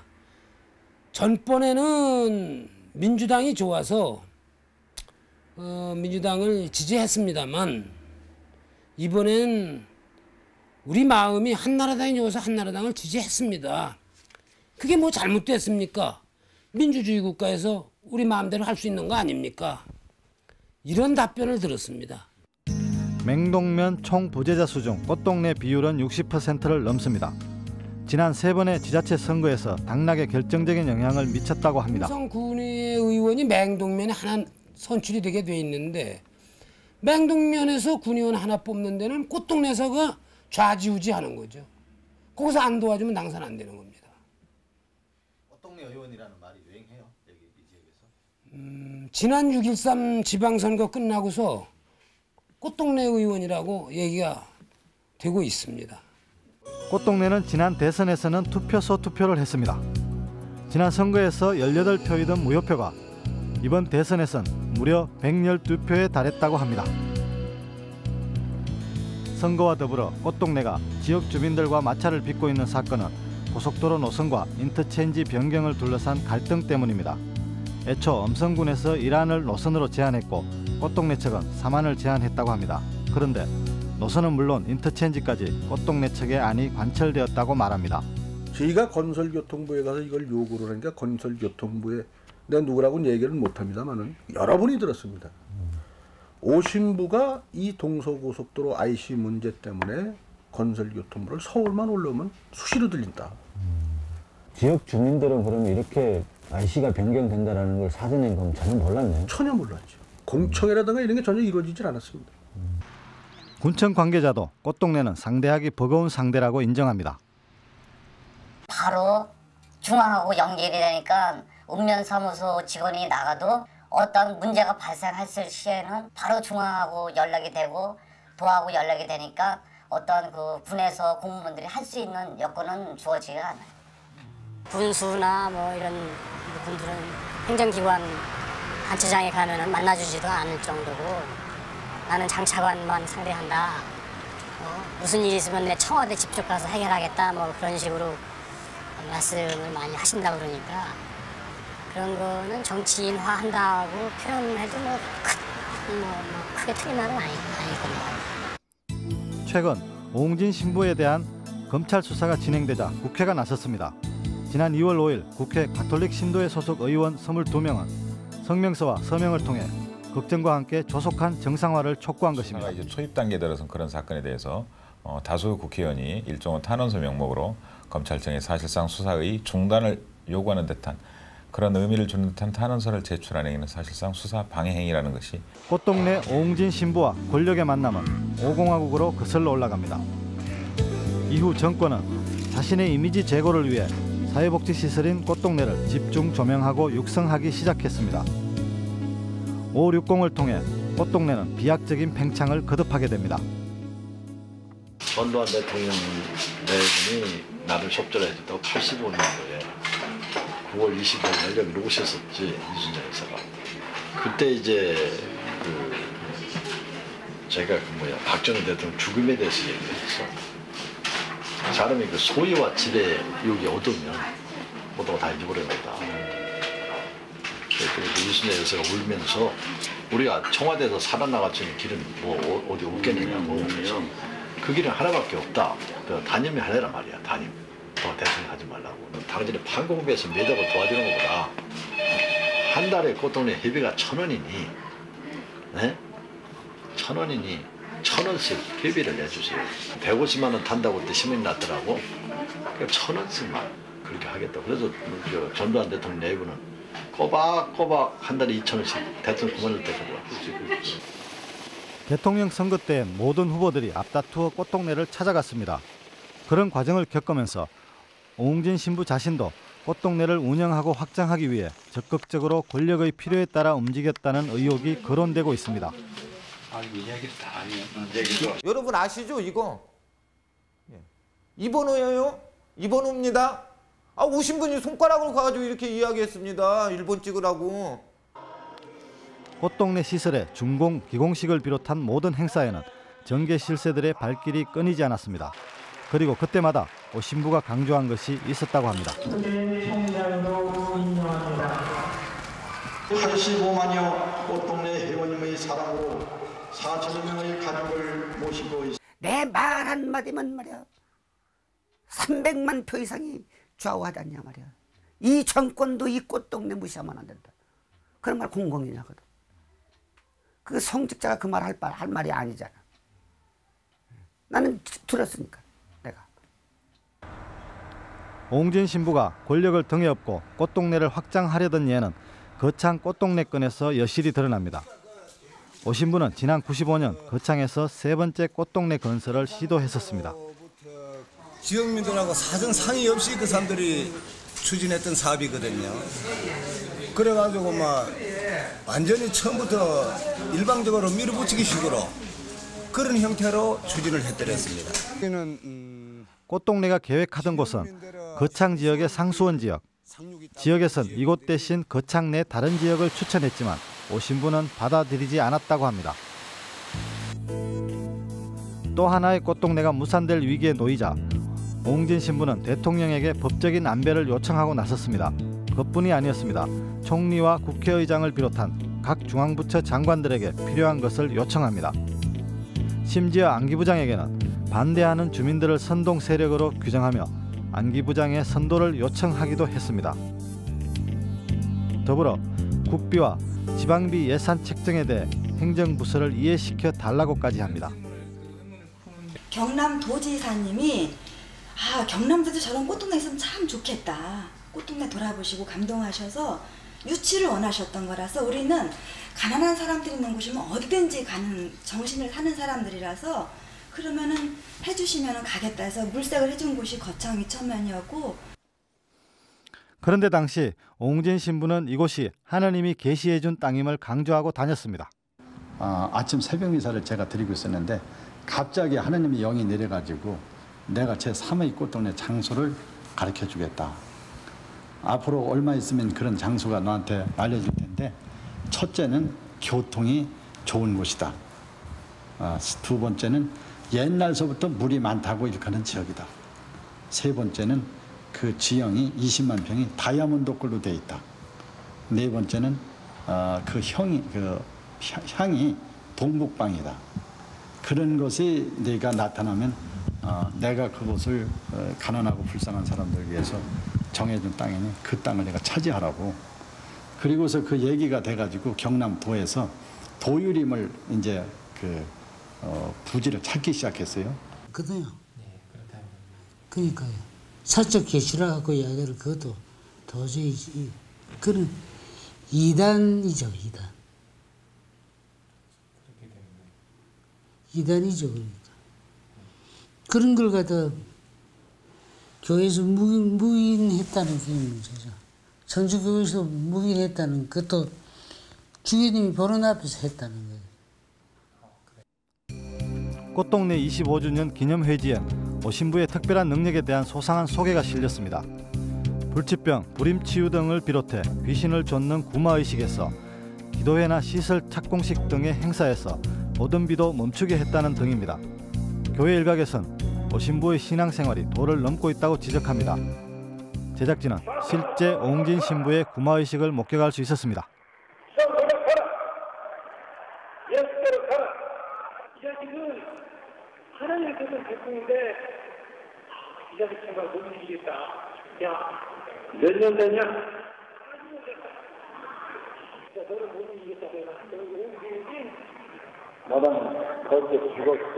전번에는 민주당이 좋아서 어, 민주당을 지지했습니다만 이번엔 우리 마음이 한나라당이 좋아서 한나라당을 지지했습니다. 그게 뭐 잘못됐습니까? 민주주의 국가에서 우리 마음대로 할 수 있는 거 아닙니까? 이런 답변을 들었습니다. 맹동면 총 부재자 수 중 꽃동네 비율은 육십 퍼센트를 넘습니다. 지난 세 번의 지자체 선거에서 당락에 결정적인 영향을 미쳤다고 합니다. 충성군의 의원이 맹동면에 하나 선출이 되게 돼 있는데 맹동면에서 군의원 하나 뽑는 데는 꽃동네서가 좌지우지하는 거죠. 거기서 안 도와주면 당선 안 되는 겁니다. 꽃동네 의원이라는 말이 유행해요? 여기 이 지역에서? 음, 지난 육 일삼 지방선거 끝나고서 꽃동네 의원이라고 얘기가 되고 있습니다. 꽃동네는 지난 대선에서는 투표소 투표를 했습니다. 지난 선거에서 열여덟 표이던 무효표가 이번 대선에선 무려 백십이 표에 달했다고 합니다. 선거와 더불어 꽃동네가 지역 주민들과 마찰을 빚고 있는 사건은 고속도로 노선과 인터체인지 변경을 둘러싼 갈등 때문입니다. 애초 엄성군에서 일안을 노선으로 제안했고 꽃동네 측은 삼안을 제안했다고 합니다. 그런데 노선은 물론 인터체인지까지 꽃동네 측의 안이 관철되었다고 말합니다. 저희가 건설교통부에 가서 이걸 요구를 하니까 건설교통부에 내가 누구라고는 얘기를 못합니다만은 여러분이 들었습니다. 오신부가 이 동서고속도로 아이씨 문제 때문에 건설교통부를 서울만 올라오면 수시로 들린다. 지역 주민들은 그럼 이렇게 아이씨가 변경된다는 걸 사전에 그럼 전혀 몰랐네요? 전혀 몰랐죠. 공청회라든가 이런 게 전혀 이루어지질 않았습니다. 군청 관계자도 꽃동네는 상대하기 버거운 상대라고 인정합니다. 바로 중앙하고 연결이 되니까 읍면사무소 직원이 나가도 어떤 문제가 발생했을 시에는 바로 중앙하고 연락이 되고 도하고 연락이 되니까 어떤 그 군에서 공무원들이 할 수 있는 여건은 주어지지가 않아요. 군수나 뭐 이런 분들은 행정기관 단체장에 가면은 만나주지도 않을 정도고 나는 장차관만 상대한다. 어, 무슨 일이 있으면 내 청와대 직접 가서 해결하겠다. 뭐 그런 식으로 말씀을 많이 하신다 그러니까 그런 거는 정치인화한다고 표현해도 뭐, 크, 뭐, 뭐 크게 틀린 말은 아니, 아닐 겁니다. 최근 오웅진 신부에 대한 검찰 수사가 진행되자 국회가 나섰습니다. 지난 이월 오일 국회 가톨릭 신도회 소속 의원 이십이 명은 성명서와 서명을 통해 걱정과 함께 조속한 정상화를 촉구한 것입니다. 이제 초입 단계에 들어선 그런 사건에 대해서 어, 다수 국회의원이 일종의 탄원서 명목으로 검찰청에 사실상 수사의 중단을 요구하는 듯한 그런 의미를 주는 듯한 탄원서를 제출한 행위는 사실상 수사 방해 행위라는 것이. 꽃동네 오웅진 신부와 권력의 만남은 오공화국으로 거슬러 올라갑니다. 이후 정권은 자신의 이미지 제고를 위해 사회복지시설인 꽃동네를 집중 조명하고 육성하기 시작했습니다. 오백육십을 통해 꽃동네는 비약적인 팽창을 거듭하게 됩니다. 전두환 대통령 내분이 나를 협조를 해줬다고 팔십오년도에 구월 이십오일 여기 누구 오셨었지 이순재 의사가. 그때 이제 그 제가 그 뭐야 박정희 대통령 죽음에 대해서 얘기했어. 사람이 그 소유와 지배 여기 얻으면 모두 다 잊어버린다. 그래서 이순재 의사가 울면서 우리가 청와대에서 살아나갈 수 있는 길은 뭐 어디 없겠느냐고. 그 길은 하나밖에 없다. 단념이 하래란 말이야. 단념. 더 대충 하지 말라고. 당신이 판공비에서 매덕을 도와주는 것보다 한 달에 꽃동네 회비가 천 원이니, 네? 천 원이니 천 원씩 회비를 내주세요. 백오십만 원 탄다고 그때 신문이 났더라고. 그러니까 천 원씩만 그렇게 하겠다. 그래서 전두환 대통령 내부는 꼬박꼬박 한 달에 이천 원씩 대통령 그만둘 때까지 왔어요. 대통령 선거 때 모든 후보들이 앞다투어 꽃동네를 찾아갔습니다. 그런 과정을 겪으면서 오웅진 신부 자신도 꽃동네를 운영하고 확장하기 위해 적극적으로 권력의 필요에 따라 움직였다는 의혹이 거론되고 있습니다. 아, 이 이야기를 다 아니에요. 이야기도. 여러분 아시죠? 이거. 이번호예요. 이번호입니다. 아, 오신 분이 손가락으로 가지고 이렇게 이야기했습니다. 일본 찍으라고. 꽃동네 시설의 준공, 기공식을 비롯한 모든 행사에는 정계 실세들의 발길이 끊이지 않았습니다. 그리고 그때마다 오신부가 강조한 것이 있었다고 합니다. 팔십오만여 꽃동네 회원님의 사랑으로 사천여 명의 가족을 모시고 있습니다. 내 말 한마디만 말이야. 삼백만 표 이상이 좌우하다냐 말이야. 이 정권도 이 꽃동네 무시하면 안 된다. 그런 말 공공이냐거든. 그 성직자가 그 말 할 말, 할 말이 아니잖아. 나는 들었으니까, 내가. 오웅진 신부가 권력을 등에 업고 꽃동네를 확장하려던 예는 거창 꽃동네 건에서 여실히 드러납니다. 오신부는 지난 구십오년 거창에서 세 번째 꽃동네 건설을 시도했었습니다. 지역민들하고 사전 상의 없이 그 사람들이 추진했던 사업이거든요. 그래가지고 막 완전히 처음부터 일방적으로 밀어붙이기 식으로 그런 형태로 추진을 했더랬습니다. 꽃동네가 계획하던 곳은 거창 지역의 상수원 지역. 지역에선 이곳 대신 거창 내 다른 지역을 추천했지만 오신부는 받아들이지 않았다고 합니다. 또 하나의 꽃동네가 무산될 위기에 놓이자 오웅진 신부는 대통령에게 법적인 안배를 요청하고 나섰습니다. 그뿐이 아니었습니다. 총리와 국회의장을 비롯한 각 중앙부처 장관들에게 필요한 것을 요청합니다. 심지어 안기부장에게는 반대하는 주민들을 선동 세력으로 규정하며 안기부장의 선도를 요청하기도 했습니다. 더불어 국비와 지방비 예산 책정에 대해 행정부서를 이해시켜 달라고까지 합니다. 경남도지사님이 아 경남도도 저런 꽃동네 있으면 참 좋겠다. 꽃동네 돌아보시고 감동하셔서 유치를 원하셨던 거라서 우리는 가난한 사람들이 있는 곳이면 어디든지 가는 정신을 사는 사람들이라서 그러면은 해주시면은 가겠다 해서 물색을 해준 곳이 거창이 천면이었고. 그런데 당시 오웅진 신부는 이곳이 하느님이 계시해준 땅임을 강조하고 다녔습니다. 아, 아침 새벽 미사를 제가 드리고 있었는데 갑자기 하느님의 영이 내려가지고 내가 제삼의 꽃동네 장소를 가르쳐주겠다. 앞으로 얼마 있으면 그런 장소가 너한테 알려질 텐데 첫째는 교통이 좋은 곳이다. 아, 두 번째는 옛날서부터 물이 많다고 일컫는 지역이다. 세 번째는 그 지형이 이십만 평이 다이아몬드골로 돼 있다. 네 번째는 아, 그 형이 그 향이 동북방이다. 그런 것이 네가 나타나면 어, 내가 그곳을 어, 가난하고 불쌍한 사람들 위해서 정해준 땅에는 그 땅을 내가 차지하라고. 그리고서 그 얘기가 돼가지고 경남도에서 도유림을 이제 그 어, 부지를 찾기 시작했어요. 그래요. 네, 그렇다면. 그러니까요. 사적 계시라 하고 이야기를 그것도 도저히 그런 이단이죠, 이단. 이단이죠. 그러니까. 그런 걸 갖다 교회에서 무인, 무인했다는 게 문제죠. 천주교회에서 무인했다는 것도 주교님이 보는 앞에서 했다는 거예요. 꽃동네 이십오 주년 기념회지엔 오신부의 특별한 능력에 대한 소상한 소개가 실렸습니다. 불치병, 불임치유 등을 비롯해 귀신을 쫓는 구마의식에서 기도회나 시설 착공식 등의 행사에서 모든 비도 멈추게 했다는 등입니다. 교회 일각에선 오신부의 신앙생활이 도를 넘고 있다고 지적합니다. 제작진은 실제 오웅진 신부의 구마의식을 목격할 수 있었습니다. 몇 년 되냐? 나랑 거기서 죽었어.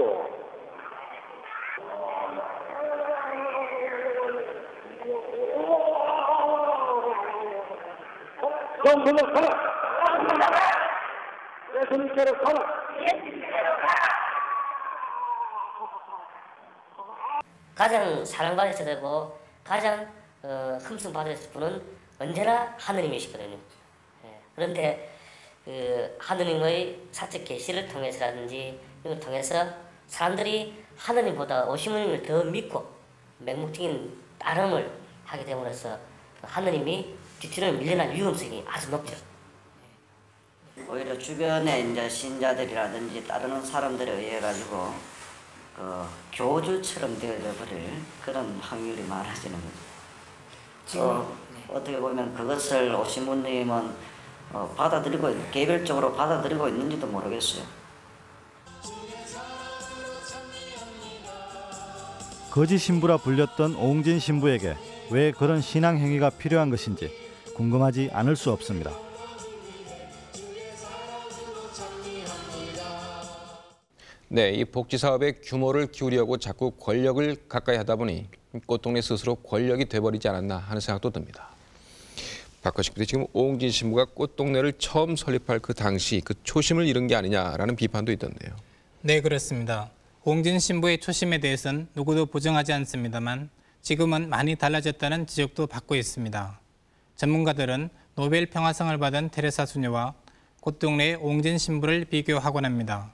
넌 그냥 가라! 내 손님께로 가라! 가장 사랑받으셔야 되고 가장 어, 흠숭받으실 분은 언제나 하느님이시거든요. 예. 그런데 그 하느님의 사적 계시를 통해서라든지 이걸 통해서 사람들이 하느님보다 오신부님을 더 믿고 맹목적인 따름을 하게 됨으로써 하느님이 뒤처럼 밀려난 위험성이 아주 높죠. 오히려 주변에 이제 신자들이라든지 따르는 사람들에 의해 가지고 그 교주처럼 되어버릴 그런 확률이 많아지는 거죠. 어, 네. 어떻게 보면 그것을 오신부님은 어, 받아들이고 개별적으로 받아들이고 있는지도 모르겠어요. 거지 신부라 불렸던 오웅진 신부에게 왜 그런 신앙 행위가 필요한 것인지 궁금하지 않을 수 없습니다. 네, 이 복지 사업의 규모를 키우려고 자꾸 권력을 가까이 하다 보니 꽃동네 스스로 권력이 돼버리지 않았나 하는 생각도 듭니다. 박건식 PD, 지금 오웅진 신부가 꽃동네를 처음 설립할 그 당시 그 초심을 잃은 게 아니냐라는 비판도 있던데요. 네, 그렇습니다. 오웅진 신부의 초심에 대해서는 누구도 보증하지 않습니다만 지금은 많이 달라졌다는 지적도 받고 있습니다. 전문가들은 노벨 평화상을 받은 테레사 수녀와 꽃동네의 오웅진 신부를 비교하곤 합니다.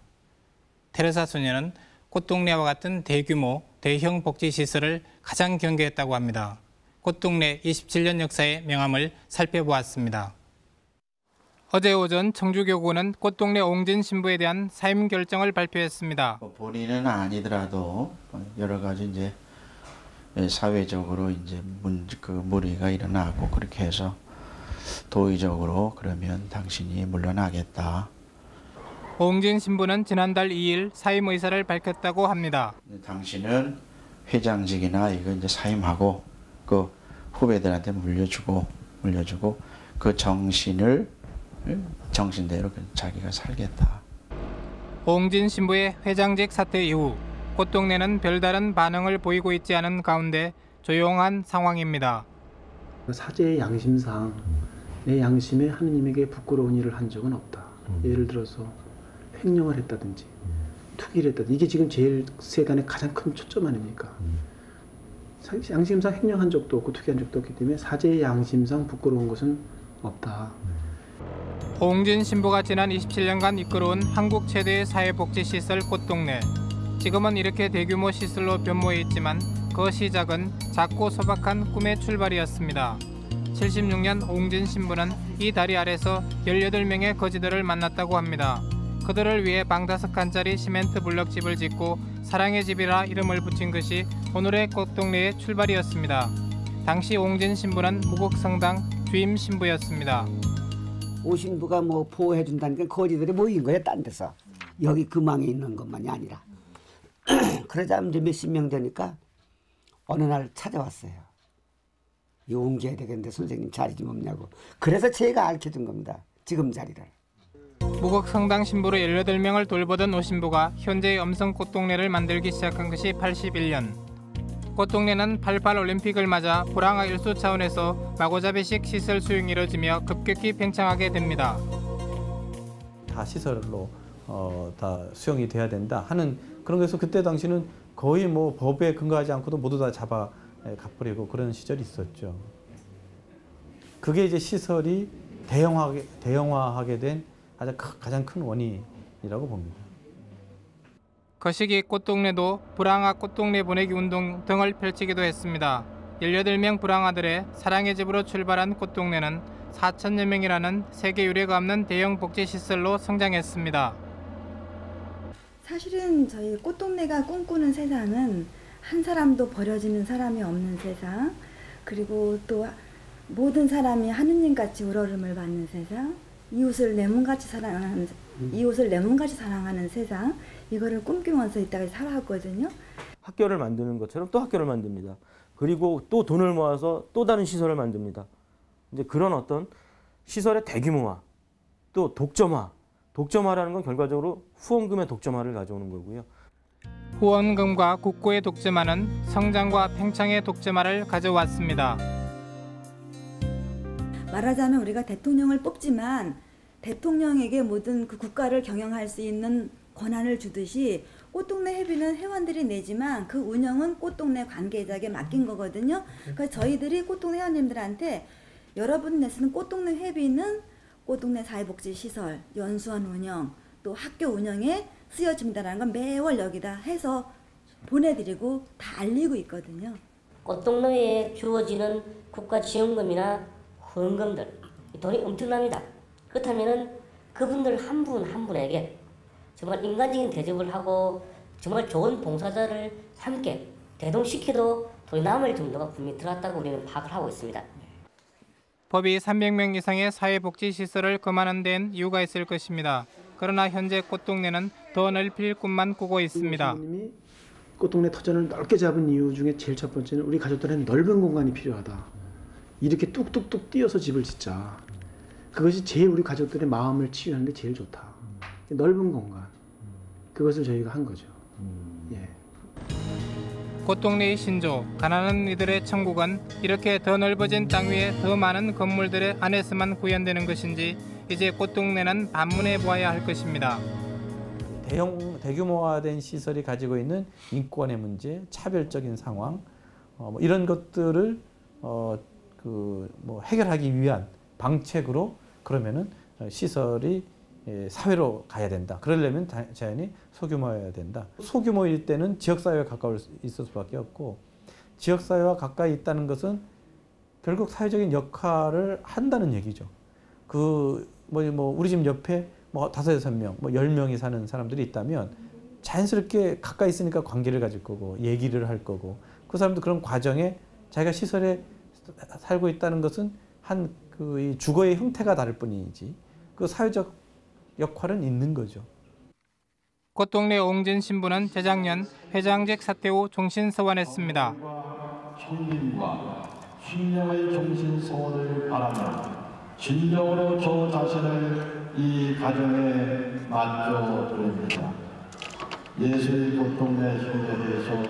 테레사 수녀는 꽃동네와 같은 대규모, 대형 복지시설을 가장 경계했다고 합니다. 꽃동네 이십칠 년 역사의 명암을 살펴보았습니다. 어제 오전 청주교구는 꽃동네 오웅진 신부에 대한 사임 결정을 발표했습니다. 본인은 아니더라도 여러 가지 이제 사회적으로 이제 문, 그 무리가 일어나고 그렇게 해서 도의적으로 그러면 당신이 물러나겠다. 오홍진 신부는 지난달 이 일 사임 의사를 밝혔다고 합니다. 당신은 회장직이나 이거 이제 사임하고 그 후배들한테 물려주고 물려주고 그 정신을 정신대로 자기가 살겠다. 오홍진 신부의 회장직 사퇴 이후 꽃동네는 별다른 반응을 보이고 있지 않은 가운데 조용한 상황입니다. 사제의 양심상 내 양심에 하느님에게 부끄러운 일을 한 적은 없다. 예를 들어서 횡령을 했다든지 투기를 했다든지 이게 지금 제일 세간의 가장 큰 초점 아닙니까? 양심상 횡령한 적도 없고 투기한 적도 없기 때문에 사제의 양심상 부끄러운 것은 없다. 오웅진 신부가 지난 이십칠 년간 이끌어온 한국 최대의 사회복지시설 꽃동네. 지금은 이렇게 대규모 시설로 변모해 있지만 그 시작은 작고 소박한 꿈의 출발이었습니다. 칠십육 년 오웅진 신부는 이 다리 아래서 열여덟 명의 거지들을 만났다고 합니다. 그들을 위해 방 다섯 칸짜리 시멘트 블럭집을 짓고 사랑의 집이라 이름을 붙인 것이 오늘의 꽃동네의 출발이었습니다. 당시 오웅진 신부는 무극 성당 주임 신부였습니다. 오신부가 뭐 보호해준다니까 거지들이 모인 거예요, 딴 데서. 여기 금왕에 있는 것만이 아니라. 그러자 이제 몇십 명 되니까 어느 날 찾아왔어요. 이 옮겨야 되겠는데 선생님 자리 좀 없냐고. 그래서 제가 알려준 겁니다. 지금 자리를. 무극 성당 신부로 열여덟 명을 돌보던 오신부가 현재의 엄성 꽃동네를 만들기 시작한 것이 팔십일 년. 꽃동네는 팔십팔 올림픽을 맞아 불황화 일수 차원에서 마고잡이식 시설 수용이 이뤄지며 급격히 팽창하게 됩니다. 다 시설로 어, 다 수용이 돼야 된다 하는 그런 것에서 그때 당시는 거의 뭐 법에 근거하지 않고도 모두 다 잡아 가버리고 그런 시절이 있었죠. 그게 이제 시설이 대형화하게, 대형화하게 된 가장, 가장 큰 원인이라고 봅니다. 그 시기 꽃동네도 불황화 꽃동네 보내기 운동 등을 펼치기도 했습니다. 열여덟 명 불황화들의 사랑의 집으로 출발한 꽃동네는 사천여 명이라는 세계 유례가 없는 대형 복지시설로 성장했습니다. 사실은 저희 꽃동네가 꿈꾸는 세상은 한 사람도 버려지는 사람이 없는 세상, 그리고 또 모든 사람이 하느님같이 우러름을 받는 세상, 이웃을 내 몸같이 사랑하는, 이웃을 내 몸같이 사랑하는 세상, 이거를 꿈꾸면서 이따가 살아왔거든요. 학교를 만드는 것처럼 또 학교를 만듭니다. 그리고 또 돈을 모아서 또 다른 시설을 만듭니다. 이제 그런 어떤 시설의 대규모화, 또 독점화, 독점화라는 건 결과적으로 후원금의 독점화를 가져오는 거고요. 후원금과 국고의 독점화는 성장과 팽창의 독점화를 가져왔습니다. 말하자면 우리가 대통령을 뽑지만 대통령에게 모든 그 국가를 경영할 수 있는 권한을 주듯이 꽃동네 회비는 회원들이 내지만 그 운영은 꽃동네 관계자에게 맡긴 거거든요. 그래서 저희들이 꽃동네 회원님들한테 여러분 내시는 꽃동네 회비는 꽃동네 사회복지시설, 연수원 운영, 또 학교 운영에 쓰여집니다라는 건 매월 여기다 해서 보내드리고 다 알리고 있거든요. 꽃동네에 주어지는 국가지원금이나 후원금들, 돈이 엄청납니다. 그렇다면 그분들 한 분 한 분에게 정말 인간적인 대접을 하고 정말 좋은 봉사자를 함께 대동시켜도 돈이 남을 정도가 분명히 들어갔다고 우리는 파악을 하고 있습니다. 법이 삼백 명 이상의 사회복지시설을 금하는 데는 이유가 있을 것입니다. 그러나 현재 꽃동네는 더 넓힐 꿈만 꾸고 있습니다. 꽃동네 터전을 넓게 잡은 이유 중에 제일 첫 번째는 우리 가족들은 넓은 공간이 필요하다. 이렇게 뚝뚝뚝 뛰어서 집을 짓자. 그것이 제일 우리 가족들의 마음을 치유하는 데 제일 좋다. 넓은 공간. 그것을 저희가 한 거죠. 예. 꽃동네의 신조, 가난한 이들의 천국은 이렇게 더 넓어진 땅 위에 더 많은 건물들의 안에서만 구현되는 것인지 이제 꽃동네는 반문해 보아야 할 것입니다. 대형, 대규모화된 시설이 가지고 있는 인권의 문제, 차별적인 상황, 어, 뭐 이런 것들을 어, 그, 뭐 해결하기 위한 방책으로 그러면은 시설이 사회로 가야 된다. 그러려면 자연히 소규모여야 된다. 소규모일 때는 지역사회와 가까울 수 있을 수밖에 없고 지역사회와 가까이 있다는 것은 결국 사회적인 역할을 한다는 얘기죠. 그 뭐, 뭐 우리 집 옆에 뭐 다섯 여섯 명, 뭐 열 명이 사는 사람들이 있다면 자연스럽게 가까이 있으니까 관계를 가질 거고 얘기를 할 거고 그 사람도 그런 과정에 자기가 시설에 살고 있다는 것은 한 그 주거의 형태가 다를 뿐이지 그 사회적 역할은 있는 거죠. 꽃동네 오웅진 신부는 재작년 회장직 사태 후 종신 서원했습니다. 주님과 신령의 종신 서원을 바라며 진정으로 저 자신을 이 가정에 맡겨 드립니다. 예수의 꽃동네 형제에서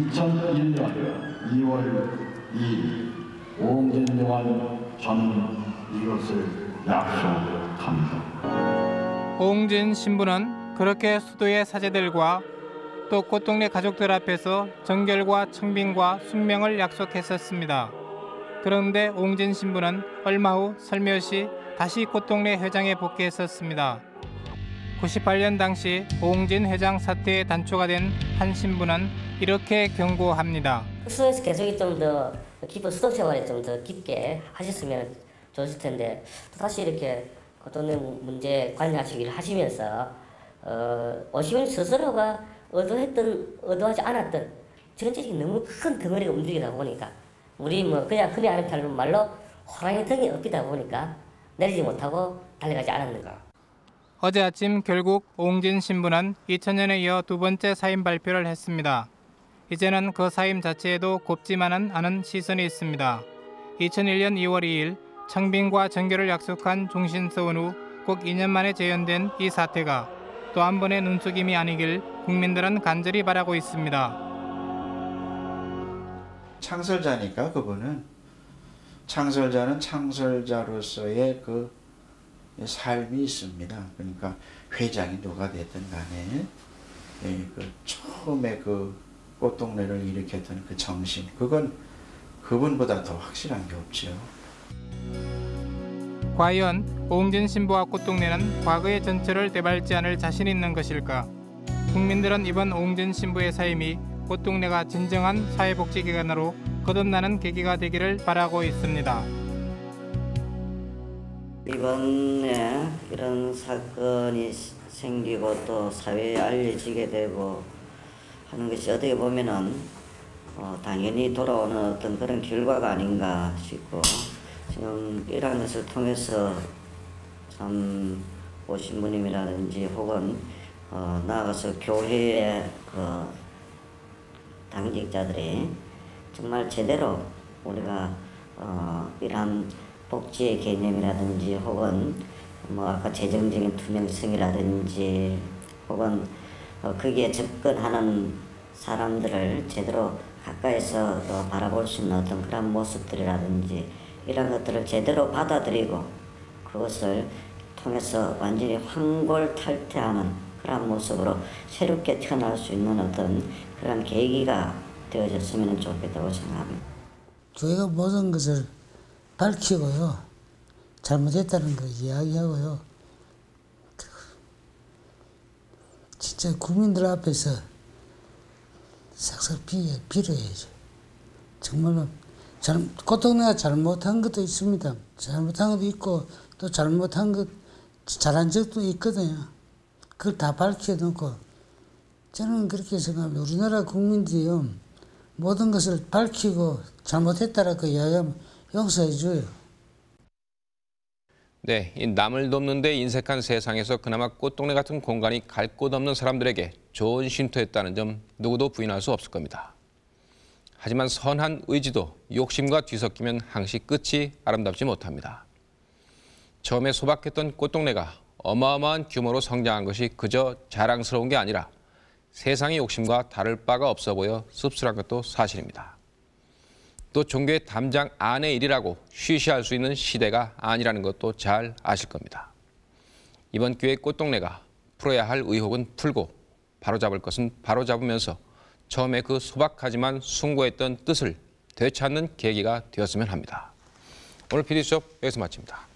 이천일 년 이월 이일 오홍진 요한 저는 이것을 약속합니다. 오홍진 신부는 그렇게 수도의 사제들과 또 꽃동네 가족들 앞에서 정결과 청빈과 숙명을 약속했었습니다. 그런데 오웅진 신부는 얼마 후 설며시 다시 꽃동네 회장에 복귀했었습니다. 구십팔 년 당시 오웅진 회장 사태의 단초가 된 한 신부는 이렇게 경고합니다. 수도에서 계속 좀 더 깊은 수도 생활에 좀 더 깊게 하셨으면 좋을 텐데 다시 이렇게 꽃동네 문제 관여하시기를 하시면서 어, 오시면 스스로가 의도했던, 의도하지 않았던 전체적인 너무 큰 덩어리가 움직이다 보니까 우리 뭐 그냥 흔히 아는 다른 말로 호랑이 등이 엎이다 보니까 내리지 못하고 달려가지 않았는가. 어제 아침 결국 오웅진 신부는 이천 년에 이어 두 번째 사임 발표를 했습니다. 이제는 그 사임 자체에도 곱지만은 않은 시선이 있습니다. 이천일 년 이월 이일 청빈과 정결을 약속한 종신서원 후 꼭 이 년 만에 재연된 이 사태가 또 한 번의 눈속임이 아니길 국민들은 간절히 바라고 있습니다. 창설자니까 그분은 창설자는 창설자로서의 그 삶이 있습니다. 그러니까 회장이 누가 됐든 간에 그 처음에 그 꽃동네를 일으켰던 그 정신 그건 그분보다 더 확실한 게 없죠. 과연 오웅진 신부와 꽃동네는 과거의 전철을 되밟지 않을 자신 있는 것일까? 국민들은 이번 오웅진 신부의 사임이 꽃동네가 진정한 사회복지기관으로 거듭나는 계기가 되기를 바라고 있습니다. 이번에 이런 사건이 생기고 또 사회에 알려지게 되고 하는 것이 어떻게 보면은 어, 당연히 돌아오는 어떤 그런 결과가 아닌가 싶고 지금 이러한 것을 통해서 참 오신부님이라든지 혹은 어, 나아가서 교회의 그 당직자들이 정말 제대로 우리가 어, 이러한 복지의 개념이라든지 혹은 뭐 아까 재정적인 투명성이라든지 혹은 어, 거기에 접근하는 사람들을 제대로 가까이서 어, 바라볼 수 있는 어떤 그런 모습들이라든지 이런 것들을 제대로 받아들이고 그것을 통해서 완전히 환골탈태하는 그런 모습으로 새롭게 태어날 수 있는 어떤 그런 계기가 되어졌으면 좋겠다고 생각합니다. 저희가 모든 것을 밝히고요. 잘못했다는 걸 이야기하고요. 진짜 국민들 앞에서 싹싹 빌어야죠. 정말로. 잘, 꽃동네가 잘못한 것도 있습니다. 잘못한 것도 있고 또 잘못한 것 잘한 적도 있거든요. 그걸 다 밝혀놓고 저는 그렇게 생각합니다. 우리나라 국민들이요 모든 것을 밝히고 잘못했다라고 이야기하면 용서해줘요. 네, 이 남을 돕는데 인색한 세상에서 그나마 꽃동네 같은 공간이 갈 곳 없는 사람들에게 좋은 쉼터였다는 점 누구도 부인할 수 없을 겁니다. 하지만 선한 의지도 욕심과 뒤섞이면 항시 끝이 아름답지 못합니다. 처음에 소박했던 꽃동네가 어마어마한 규모로 성장한 것이 그저 자랑스러운 게 아니라 세상의 욕심과 다를 바가 없어 보여 씁쓸한 것도 사실입니다. 또 종교의 담장 안의 일이라고 쉬쉬할 수 있는 시대가 아니라는 것도 잘 아실 겁니다. 이번 기회에 꽃동네가 풀어야 할 의혹은 풀고 바로잡을 것은 바로잡으면서 처음에 그 소박하지만 숭고했던 뜻을 되찾는 계기가 되었으면 합니다. 오늘 피디수첩 여기서 마칩니다.